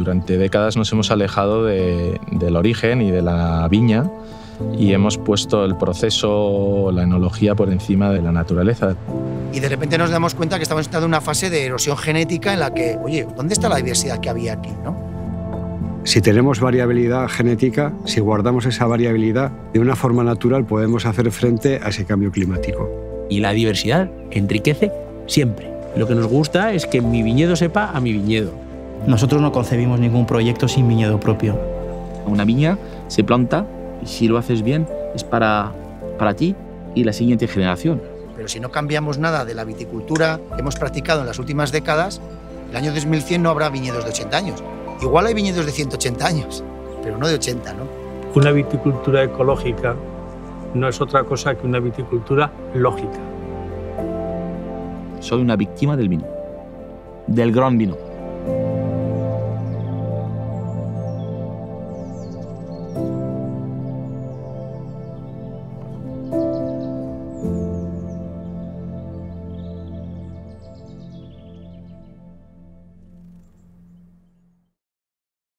Durante décadas nos hemos alejado del origen y de la viña y hemos puesto el proceso, la enología, por encima de la naturaleza. Y de repente nos damos cuenta que estamos entrando en una fase de erosión genética en la que, oye, ¿dónde está la diversidad que había aquí, no? Si tenemos variabilidad genética, si guardamos esa variabilidad, de una forma natural podemos hacer frente a ese cambio climático. Y la diversidad enriquece siempre. Lo que nos gusta es que mi viñedo sepa a mi viñedo. Nosotros no concebimos ningún proyecto sin viñedo propio. Una viña se planta y si lo haces bien es para ti y la siguiente generación. Pero si no cambiamos nada de la viticultura que hemos practicado en las últimas décadas, el año 2100 no habrá viñedos de 80 años. Igual hay viñedos de 180 años, pero no de 80, ¿no? Una viticultura ecológica no es otra cosa que una viticultura lógica. Soy una víctima del vino, del gran vino.